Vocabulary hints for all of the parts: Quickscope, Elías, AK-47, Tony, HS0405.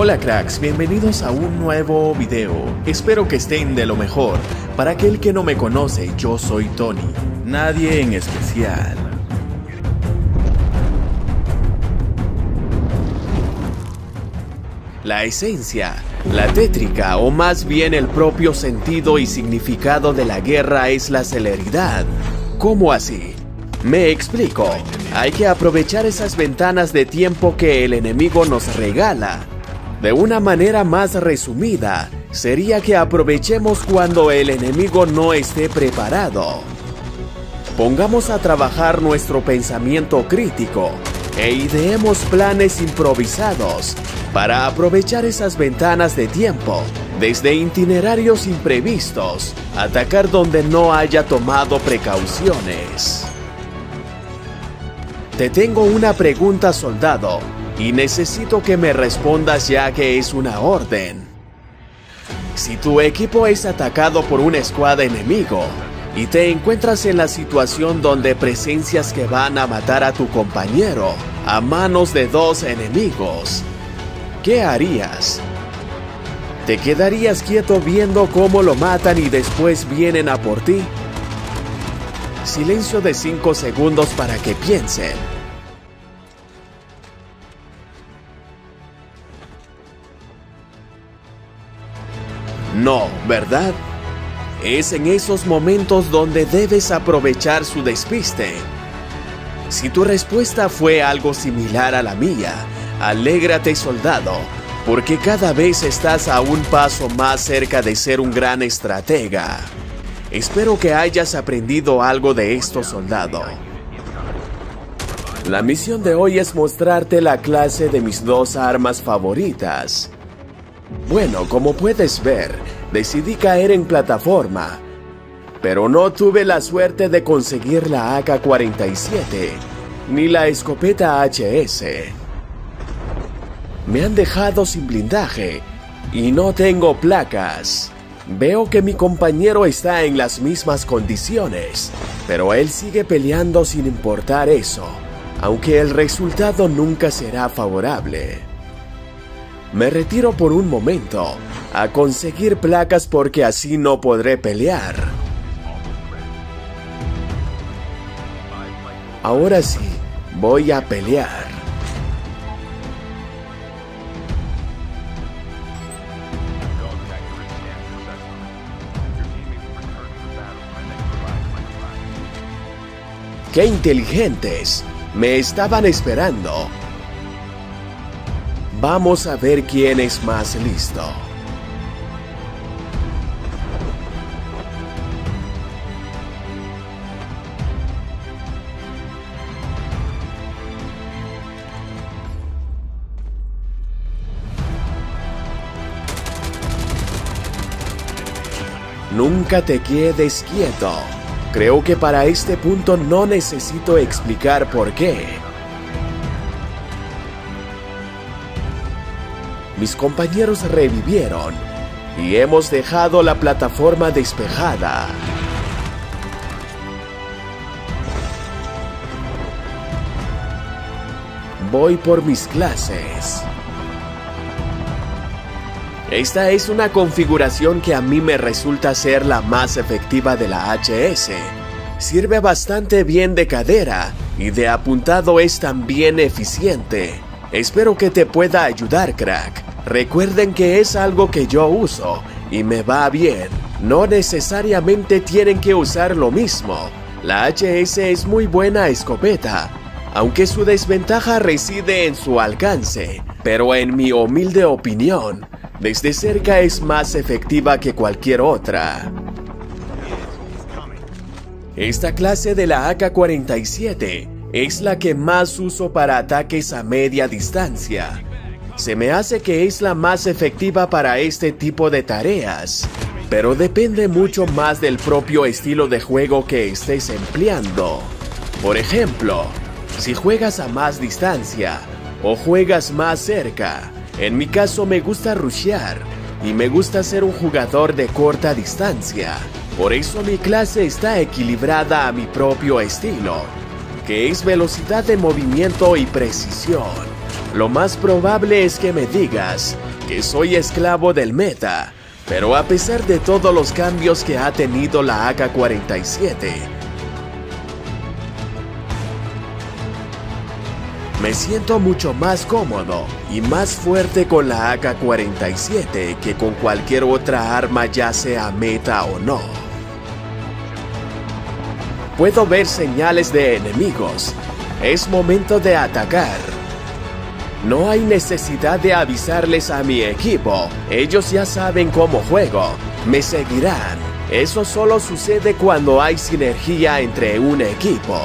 Hola cracks, bienvenidos a un nuevo video. Espero que estén de lo mejor. Para aquel que no me conoce, yo soy Tony, nadie en especial. La esencia, la tétrica o más bien el propio sentido y significado de la guerra es la celeridad. ¿Cómo así? Me explico, hay que aprovechar esas ventanas de tiempo que el enemigo nos regala. De una manera más resumida, sería que aprovechemos cuando el enemigo no esté preparado. Pongamos a trabajar nuestro pensamiento crítico e ideemos planes improvisados para aprovechar esas ventanas de tiempo, desde itinerarios imprevistos, atacar donde no haya tomado precauciones. Te tengo una pregunta, soldado, y necesito que me respondas ya que es una orden. Si tu equipo es atacado por un escuadra enemigo y te encuentras en la situación donde presencias que van a matar a tu compañero a manos de dos enemigos, ¿qué harías? ¿Te quedarías quieto viendo cómo lo matan y después vienen a por ti? Silencio de 5 segundos para que piensen. No, ¿verdad? Es en esos momentos donde debes aprovechar su despiste. Si tu respuesta fue algo similar a la mía, alégrate, soldado, porque cada vez estás a un paso más cerca de ser un gran estratega. Espero que hayas aprendido algo de esto, soldado. La misión de hoy es mostrarte la clase de mis dos armas favoritas. Bueno, como puedes ver, decidí caer en plataforma, pero no tuve la suerte de conseguir la AK-47, ni la escopeta HS. Me han dejado sin blindaje y no tengo placas. Veo que mi compañero está en las mismas condiciones, pero él sigue peleando sin importar eso, aunque el resultado nunca será favorable. Me retiro por un momento a conseguir placas porque así no podré pelear. Ahora sí, voy a pelear. ¡Qué inteligentes! Me estaban esperando. Vamos a ver quién es más listo. Nunca te quedes quieto. Creo que para este punto no necesito explicar por qué. Mis compañeros revivieron y hemos dejado la plataforma despejada. Voy por mis clases. Esta es una configuración que a mí me resulta ser la más efectiva de la HS. Sirve bastante bien de cadera y de apuntado es también eficiente. Espero que te pueda ayudar, crack. Recuerden que es algo que yo uso y me va bien. No necesariamente tienen que usar lo mismo. La HS es muy buena escopeta, aunque su desventaja reside en su alcance. Pero en mi humilde opinión, desde cerca es más efectiva que cualquier otra. Esta clase de la AK-47 es la que más uso para ataques a media distancia. Se me hace que es la más efectiva para este tipo de tareas, pero depende mucho más del propio estilo de juego que estés empleando. Por ejemplo, si juegas a más distancia o juegas más cerca. En mi caso me gusta rushear y me gusta ser un jugador de corta distancia. Por eso mi clase está equilibrada a mi propio estilo, que es velocidad de movimiento y precisión. Lo más probable es que me digas, que soy esclavo del meta, pero a pesar de todos los cambios que ha tenido la AK-47, me siento mucho más cómodo y más fuerte con la AK-47 que con cualquier otra arma, ya sea meta o no. Puedo ver señales de enemigos. Es momento de atacar. No hay necesidad de avisarles a mi equipo. Ellos ya saben cómo juego. Me seguirán. Eso solo sucede cuando hay sinergia entre un equipo.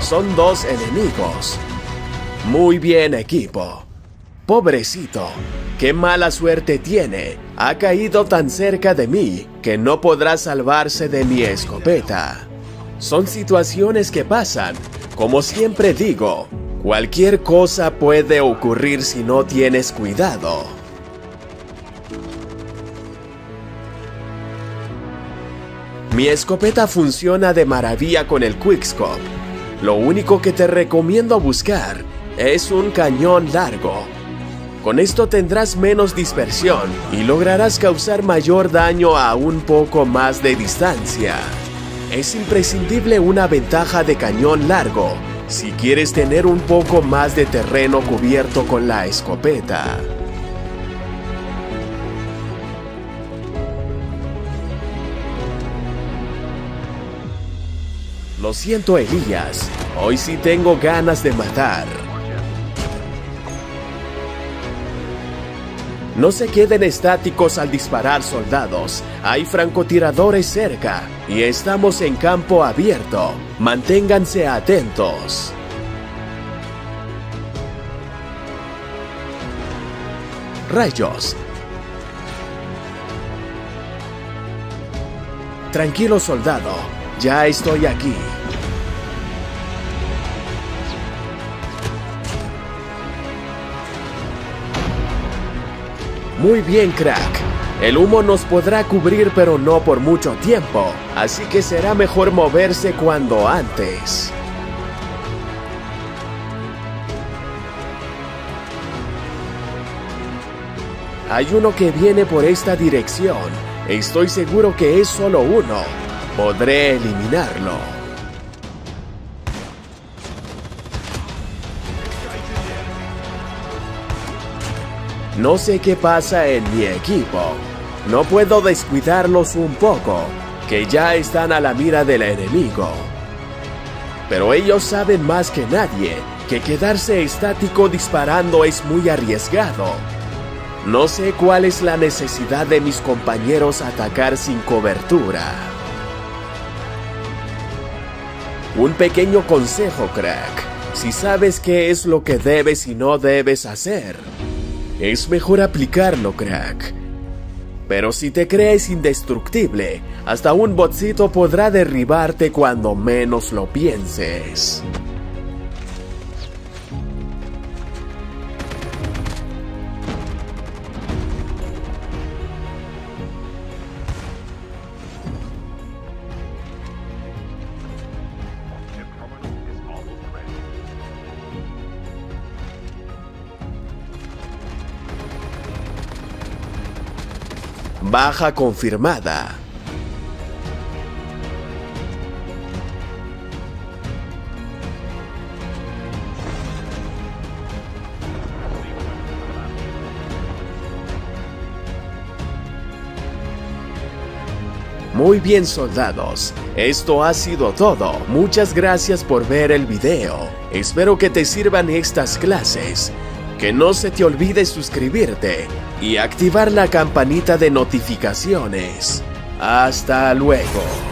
Son dos enemigos. Muy bien, equipo. Pobrecito, qué mala suerte tiene. Ha caído tan cerca de mí que no podrá salvarse de mi escopeta. Son situaciones que pasan. Como siempre digo, cualquier cosa puede ocurrir si no tienes cuidado. Mi escopeta funciona de maravilla con el Quickscope. Lo único que te recomiendo buscar es un cañón largo. Con esto tendrás menos dispersión y lograrás causar mayor daño a un poco más de distancia. Es imprescindible una ventaja de cañón largo si quieres tener un poco más de terreno cubierto con la escopeta. Lo siento, Elías, hoy sí tengo ganas de matar. No se queden estáticos al disparar, soldados. Hay francotiradores cerca y estamos en campo abierto. Manténganse atentos. Rayos. Tranquilo, soldado. Ya estoy aquí. Muy bien, crack. El humo nos podrá cubrir, pero no por mucho tiempo, así que será mejor moverse cuanto antes. Hay uno que viene por esta dirección. Estoy seguro que es solo uno. Podré eliminarlo. No sé qué pasa en mi equipo. No puedo descuidarlos un poco, que ya están a la mira del enemigo. Pero ellos saben más que nadie que quedarse estático disparando es muy arriesgado. No sé cuál es la necesidad de mis compañeros atacar sin cobertura. Un pequeño consejo, crack. Si sabes qué es lo que debes y no debes hacer, es mejor aplicarlo, crack. Pero si te crees indestructible, hasta un botcito podrá derribarte cuando menos lo pienses. Baja confirmada. Muy bien, soldados, esto ha sido todo. Muchas gracias por ver el video. Espero que te sirvan estas clases. Que no se te olvide suscribirte y activar la campanita de notificaciones. Hasta luego.